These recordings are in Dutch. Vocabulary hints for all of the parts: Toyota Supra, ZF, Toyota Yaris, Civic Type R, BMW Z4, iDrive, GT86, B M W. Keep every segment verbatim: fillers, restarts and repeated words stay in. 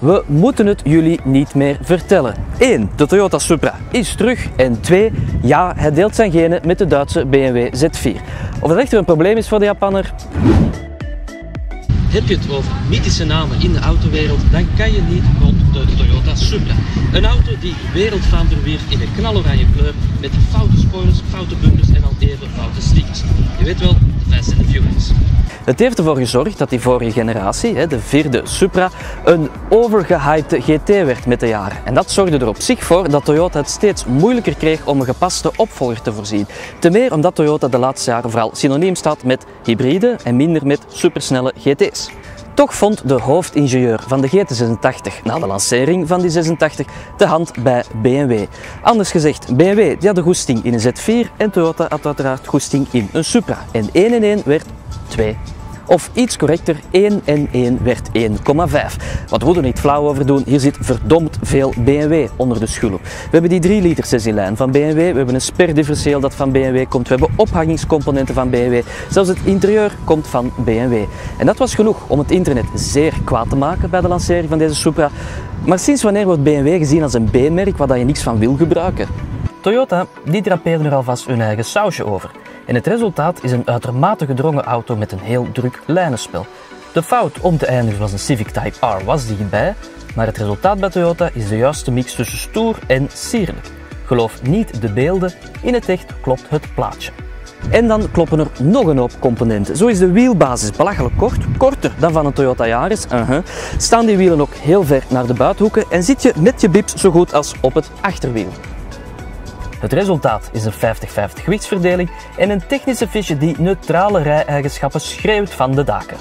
We moeten het jullie niet meer vertellen. één. De Toyota Supra is terug. En twee. Ja, hij deelt zijn genen met de Duitse B M W Z vier. Of dat echt een probleem is voor de Japanner? Heb je het over mythische namen in de autowereld, dan kan je niet rond de Toyota Supra. Een auto die wereldfaam verwierf in een knaloranje kleur met foute spoilers, foute bumpers en al eerder foute stickers. Je weet wel, de Fast and the Furious. Het heeft ervoor gezorgd dat die vorige generatie, de vierde Supra, een overgehypte G T werd met de jaren. En dat zorgde er op zich voor dat Toyota het steeds moeilijker kreeg om een gepaste opvolger te voorzien. Ten meer omdat Toyota de laatste jaren vooral synoniem staat met hybride en minder met supersnelle G T's. Toch vond de hoofdingenieur van de G T zesentachtig na de lancering van die zesentachtig de hand bij B M W. Anders gezegd, B M W die had de goesting in een Z vier en Toyota had uiteraard goesting in een Supra. En één en één werd twee. Of iets correcter, één en één werd één komma vijf. Wat we er niet flauw over doen, hier zit verdomd veel B M W onder de schulp. We hebben die drie liter zes in lijn van B M W, we hebben een sperdifferentieel dat van B M W komt, we hebben ophangingscomponenten van B M W, zelfs het interieur komt van B M W. En dat was genoeg om het internet zeer kwaad te maken bij de lancering van deze Supra. Maar sinds wanneer wordt B M W gezien als een B-merk waar je niks van wil gebruiken? Toyota, die drapeerde er alvast hun eigen sausje over. En het resultaat is een uitermate gedrongen auto met een heel druk lijnenspel. De fout om te eindigen als een Civic Type R was dichtbij, maar het resultaat bij Toyota is de juiste mix tussen stoer en sierlijk. Geloof niet de beelden, in het echt klopt het plaatje. En dan kloppen er nog een hoop componenten. Zo is de wielbasis belachelijk kort, korter dan van een Toyota Yaris. Uh-huh. Staan die wielen ook heel ver naar de buitenhoeken en zit je met je bips zo goed als op het achterwiel. Het resultaat is een vijftig vijftig gewichtsverdeling en een technische fiche die neutrale rij-eigenschappen schreeuwt van de daken.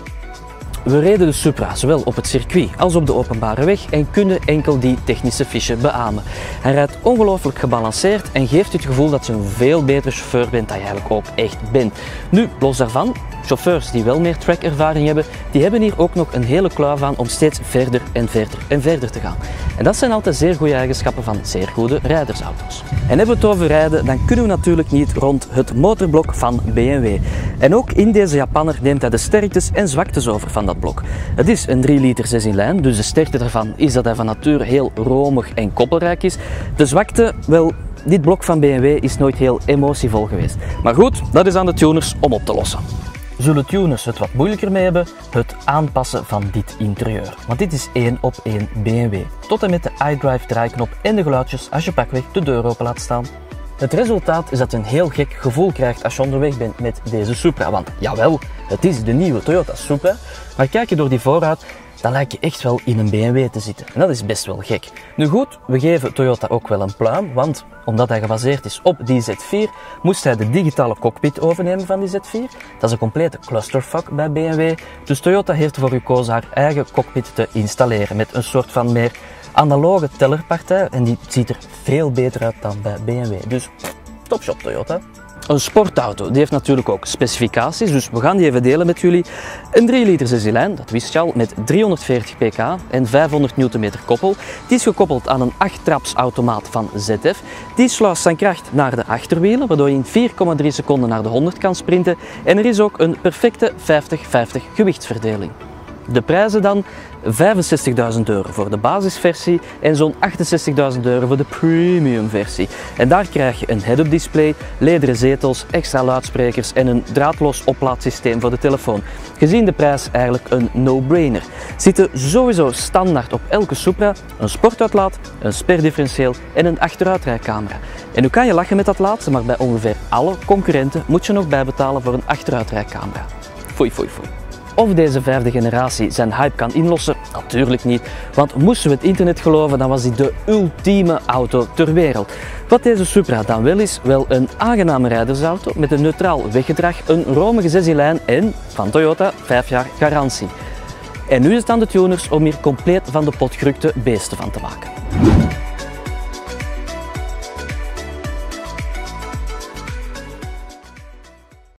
We reden de Supra zowel op het circuit als op de openbare weg en kunnen enkel die technische fiche beamen. Hij rijdt ongelooflijk gebalanceerd en geeft je het gevoel dat je een veel betere chauffeur bent dan je eigenlijk ook echt bent. Nu, los daarvan, chauffeurs die wel meer trackervaring hebben, die hebben hier ook nog een hele kluif aan om steeds verder en verder en verder te gaan. En dat zijn altijd zeer goede eigenschappen van zeer goede rijdersauto's. En hebben we het over rijden, dan kunnen we natuurlijk niet rond het motorblok van B M W. En ook in deze Japanner neemt hij de sterktes en zwaktes over van dat blok. Het is een drie liter zes in lijn, dus de sterkte daarvan is dat hij van nature heel romig en koppelrijk is. De zwakte, wel, dit blok van B M W is nooit heel emotievol geweest. Maar goed, dat is aan de tuners om op te lossen. Zullen tuners het wat moeilijker mee hebben? Het aanpassen van dit interieur. Want dit is één op één B M W. Tot en met de iDrive draaiknop en de geluidjes als je pakweg de deur open laat staan. Het resultaat is dat je een heel gek gevoel krijgt als je onderweg bent met deze Supra. Want jawel, het is de nieuwe Toyota Supra. Maar kijk je door die voorruit, dan lijkt je echt wel in een B M W te zitten. En dat is best wel gek. Nu goed, we geven Toyota ook wel een pluim, want omdat hij gebaseerd is op die Z vier, moest hij de digitale cockpit overnemen van die Z vier. Dat is een complete clusterfuck bij B M W. Dus Toyota heeft ervoor gekozen haar eigen cockpit te installeren met een soort van meer analoge tellerpartij. En die ziet er veel beter uit dan bij B M W. Dus topshop Toyota. Een sportauto, die heeft natuurlijk ook specificaties, dus we gaan die even delen met jullie. Een drie liter zes in lijn, dat wist je al, met driehonderdveertig pk en vijfhonderd newtonmeter koppel. Die is gekoppeld aan een acht-trapsautomaat van Z F. Die sluist zijn kracht naar de achterwielen, waardoor je in vier komma drie seconden naar de honderd kan sprinten. En er is ook een perfecte vijftig vijftig gewichtsverdeling. De prijzen dan, vijfenzestigduizend euro voor de basisversie en zo'n achtenzestigduizend euro voor de premium versie. En daar krijg je een head-up display, lederen zetels, extra luidsprekers en een draadloos oplaadsysteem voor de telefoon. Gezien de prijs eigenlijk een no-brainer. Zitten sowieso standaard op elke Supra een sportuitlaat, een sperdifferentieel en een achteruitrijcamera. En nu kan je lachen met dat laatste, maar bij ongeveer alle concurrenten moet je nog bijbetalen voor een achteruitrijcamera. Foei, foei, foei. Of deze vijfde generatie zijn hype kan inlossen? Natuurlijk niet, want moesten we het internet geloven, dan was dit de ultieme auto ter wereld. Wat deze Supra dan wel is, wel een aangename rijdersauto met een neutraal weggedrag, een romige zes in lijn en, van Toyota, vijf jaar garantie. En nu is het aan de tuners om hier compleet van de pot gerukte beesten van te maken.